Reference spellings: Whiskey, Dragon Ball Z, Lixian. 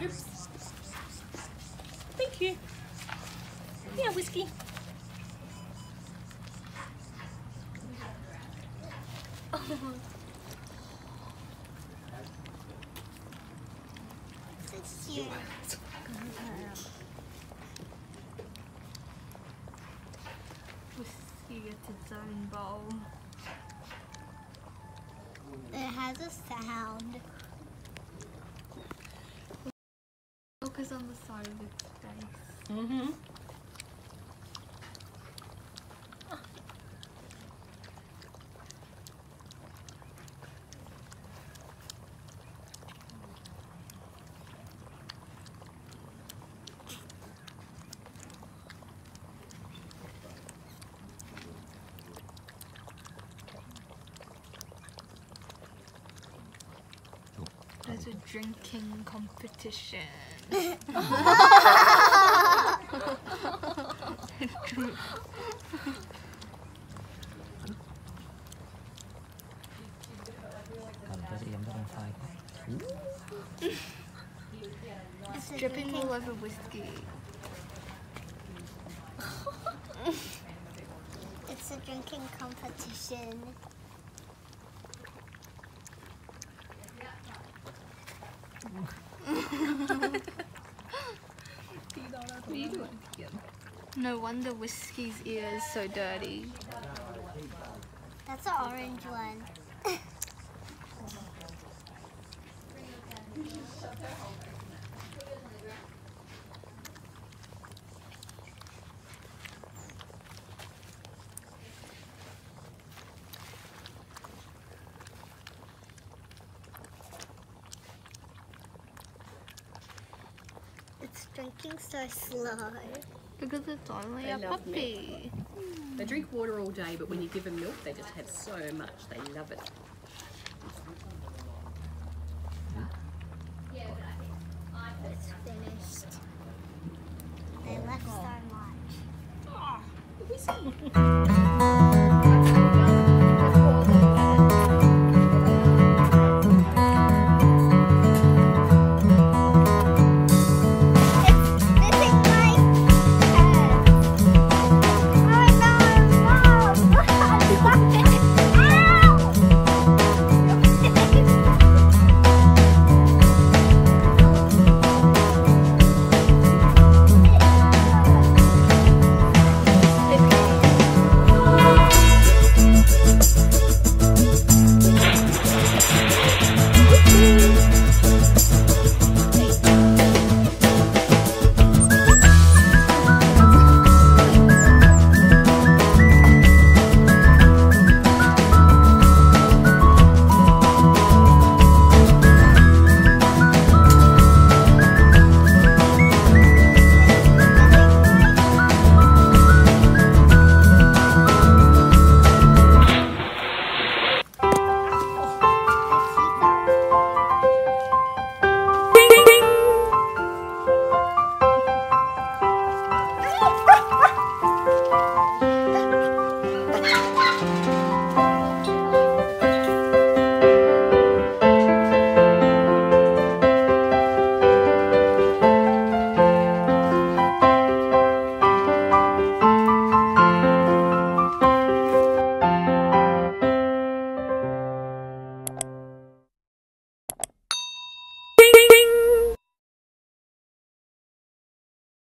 Oops. Thank you. Yeah, Whiskey. Oh. So cute. Whiskey gets its own bowl. It has a sound. Focus on the side of its face. Mm-hmm. There's a drinking competition. It's dripping all over Whiskey. It's a drinking competition. What are you doing? No wonder Whiskey's ear is so dirty. That's an orange one. It's drinking so slow. Because it's only a puppy. Mm. They drink water all day, but when you give them milk, they just have so much. They love it. It's finished. They left so much. Oh,